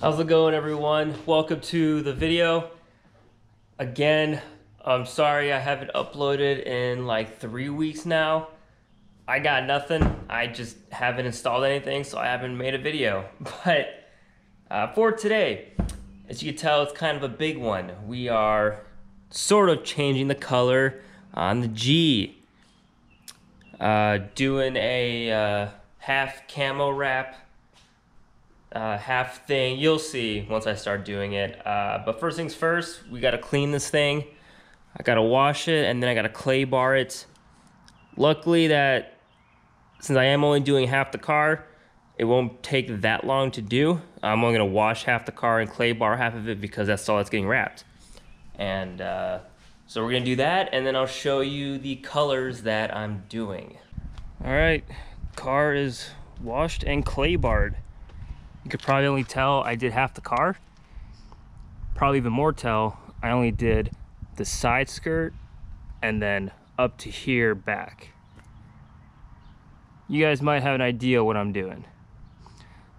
How's it going, everyone? Welcome to the video. Again, I'm sorry I haven't uploaded in like 3 weeks now. I got nothing. I just haven't installed anything, so I haven't made a video. But for today, as you can tell, it's kind of a big one. We are sort of changing the color on the G. Doing a half camo wrap. Half thing, you'll see once I start doing it, but first things first, we got to clean this thing. I got to wash it, and then I got to clay bar it. Luckily, that since I am only doing half the car, it won't take that long to do. I'm only going to wash half the car and clay bar half of it because that's all that's getting wrapped. And so we're going to do that, and then I'll show you the colors that I'm doing. All right, car is washed and clay barred. You could probably only tell I did half the car. Probably even more tell I only did the side skirt and then up to here back. You guys might have an idea what I'm doing.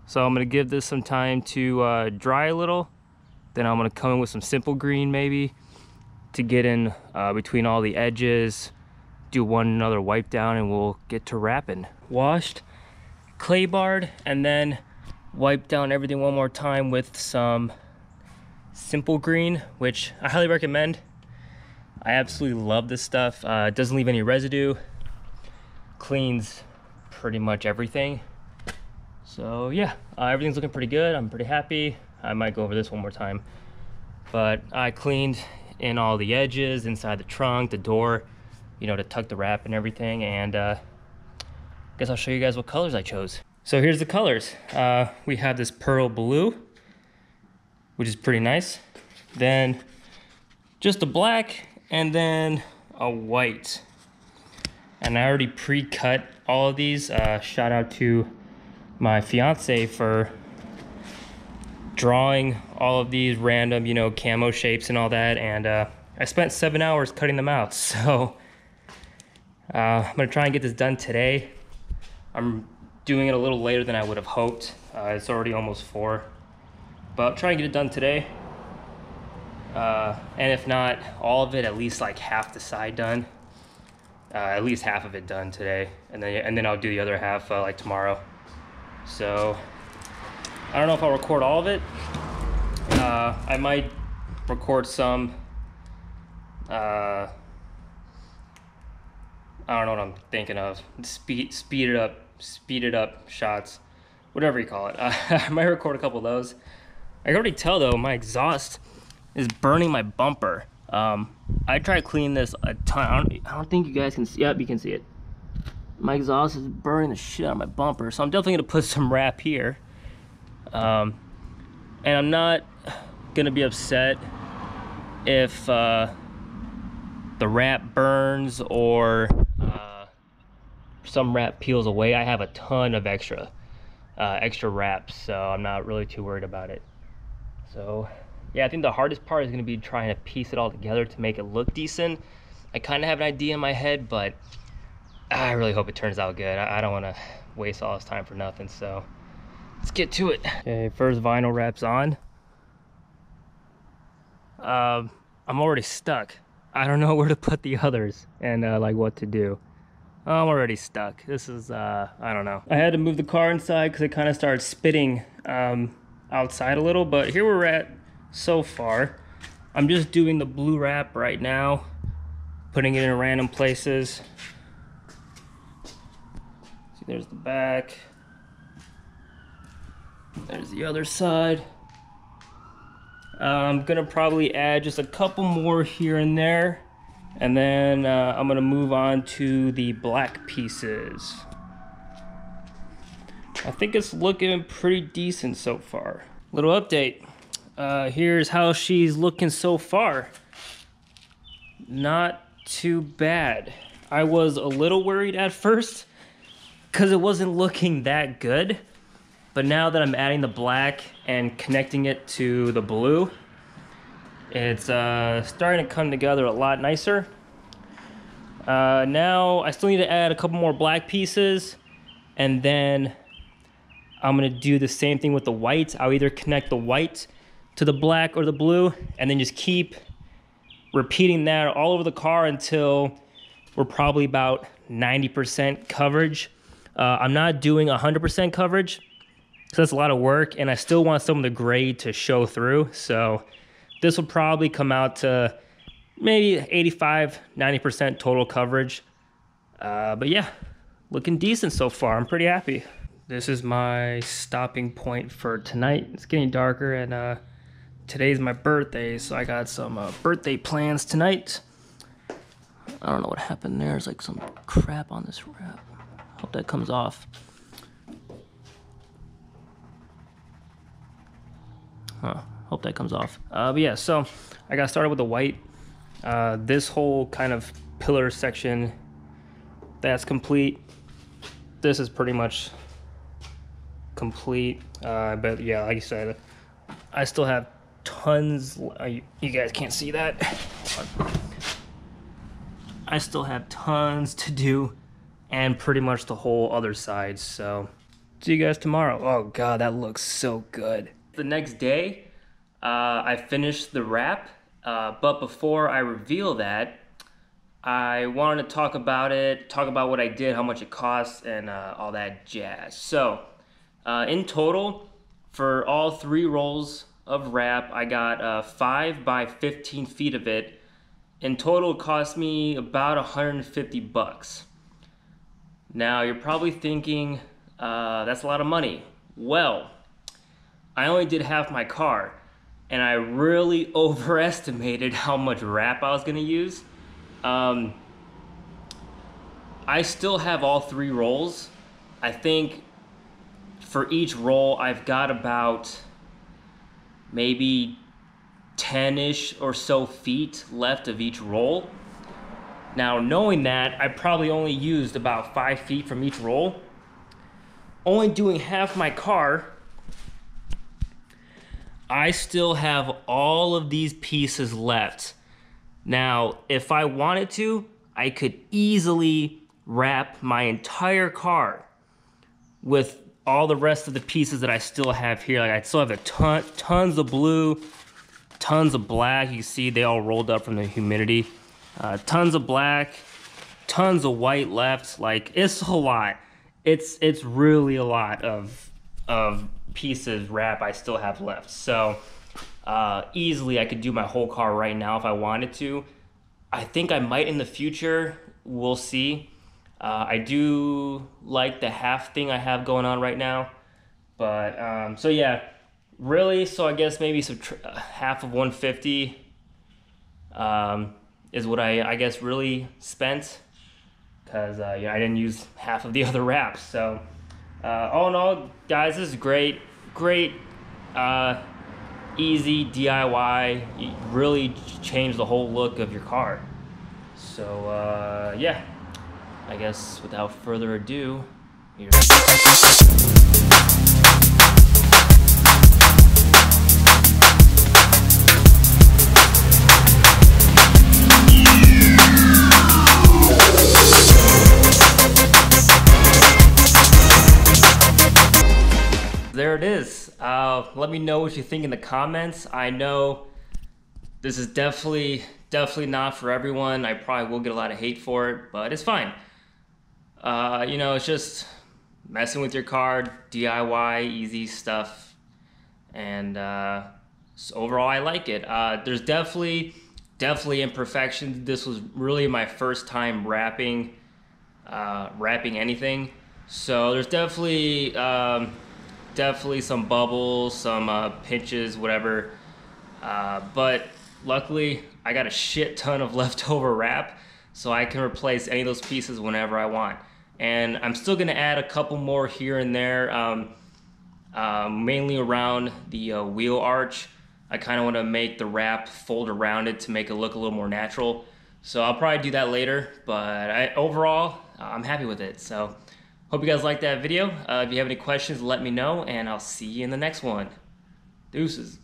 So I'm gonna give this some time to dry a little. Then I'm gonna come in with some simple green maybe to get in between all the edges, do one another wipe down, and we'll get to wrapping. Washed, clay barred, and then wipe down everything one more time with some simple green, which I highly recommend. I absolutely love this stuff. It doesn't leave any residue, cleans pretty much everything. So yeah, everything's looking pretty good. I'm pretty happy. I might go over this one more time, but I cleaned in all the edges, inside the trunk, the door, you know, to tuck the wrap and everything. And I guess I'll show you guys what colors I chose. So here's the colors. We have this pearl blue, which is pretty nice. Then just a black, and then a white. And I already pre-cut all of these. Shout out to my fiance for drawing all of these random, you know, camo shapes and all that. And I spent 7 hours cutting them out. So I'm gonna try and get this done today. I'm doing it a little later than I would have hoped. It's already almost 4, but I'll try and get it done today. And if not all of it, at least like half the side done. At least half of it done today, and then I'll do the other half like tomorrow. So I don't know if I'll record all of it. I might record some. I don't know what I'm thinking of. Speed it up shots, whatever you call it. I might record a couple of those. I can already tell though, my exhaust is burning my bumper. I try to clean this a ton. I don't think you guys can see. Yep, you can see it. My exhaust is burning the shit out of my bumper, so I'm definitely gonna put some wrap here. And I'm not gonna be upset if the wrap burns or some wrap peels away. I have a ton of extra wraps, so I'm not really too worried about it. So yeah, I think the hardest part is going to be trying to piece it all together to make it look decent. I kind of have an idea in my head, but I really hope it turns out good. I don't want to waste all this time for nothing, so let's get to it. Okay, first vinyl wrap's on. I'm already stuck. I don't know where to put the others and like what to do. I'm already stuck. This is, I don't know. I had to move the car inside because it kind of started spitting outside a little, but here we're at so far. I'm just doing the blue wrap right now, putting it in random places. See, there's the back. There's the other side. I'm gonna probably add just a couple more here and there. And then I'm gonna move on to the black pieces. I think it's looking pretty decent so far. Little update. Here's how she's looking so far. Not too bad. I was a little worried at first because it wasn't looking that good. But now that I'm adding the black and connecting it to the blue, it's starting to come together a lot nicer. Now I still need to add a couple more black pieces, and then I'm gonna do the same thing with the white. I'll either connect the white to the black or the blue, and then just keep repeating that all over the car until we're probably about 90% coverage. I'm not doing 100% coverage, so that's a lot of work, and I still want some of the gray to show through. So this will probably come out to maybe 85, 90% total coverage. But yeah, looking decent so far. I'm pretty happy. This is my stopping point for tonight. It's getting darker, and today's my birthday, so I got some birthday plans tonight. I don't know what happened there. There's like some crap on this wrap. Hope that comes off. Huh, hope that comes off. But yeah, so I got started with the white. This whole kind of pillar section, that's complete. This is pretty much complete. But yeah, like I said, I still have tons, you guys can't see that. I still have tons to do, and pretty much the whole other side. So see you guys tomorrow. Oh God, that looks so good. The next day, I finished the wrap, but before I reveal that, I wanted to talk about it, talk about what I did, how much it costs, and all that jazz. So in total, for all three rolls of wrap, I got 5 by 15 feet of it. In total, it cost me about 150 bucks. Now you're probably thinking, that's a lot of money. Well, I only did half my car, and I really overestimated how much wrap I was gonna use. I still have all three rolls. I think for each roll, I've got about maybe 10-ish or so feet left of each roll. Now, knowing that, I probably only used about 5 feet from each roll. Only doing half my car, I still have all of these pieces left. Now, if I wanted to, I could easily wrap my entire car with all the rest of the pieces that I still have here. Like, I still have a tons of blue, tons of black. You can see they all rolled up from the humidity. Tons of black, tons of white left. Like, it's a lot. It's really a lot of pieces wrap I still have left. So easily I could do my whole car right now if I wanted to. I think I might in the future. We'll see. I do like the half thing I have going on right now. But so yeah, really. So I guess maybe half of 150. Is what I guess really spent, because yeah, I didn't use half of the other wraps. So all in all, guys, this is great, easy DIY. You really change the whole look of your car. So yeah, I guess without further ado, there it is. Let me know what you think in the comments. I know this is definitely not for everyone. I probably will get a lot of hate for it, but it's fine. You know, it's just messing with your car, DIY, easy stuff. And so overall, I like it. There's definitely imperfections. This was really my first time wrapping anything. So there's definitely some bubbles, some pinches, whatever. But luckily, I got a shit ton of leftover wrap, so I can replace any of those pieces whenever I want. And I'm still gonna add a couple more here and there, mainly around the wheel arch. I kinda wanna make the wrap fold around it to make it look a little more natural. So I'll probably do that later, but overall, I'm happy with it. So hope you guys liked that video. If you have any questions, let me know, and I'll see you in the next one. Deuces.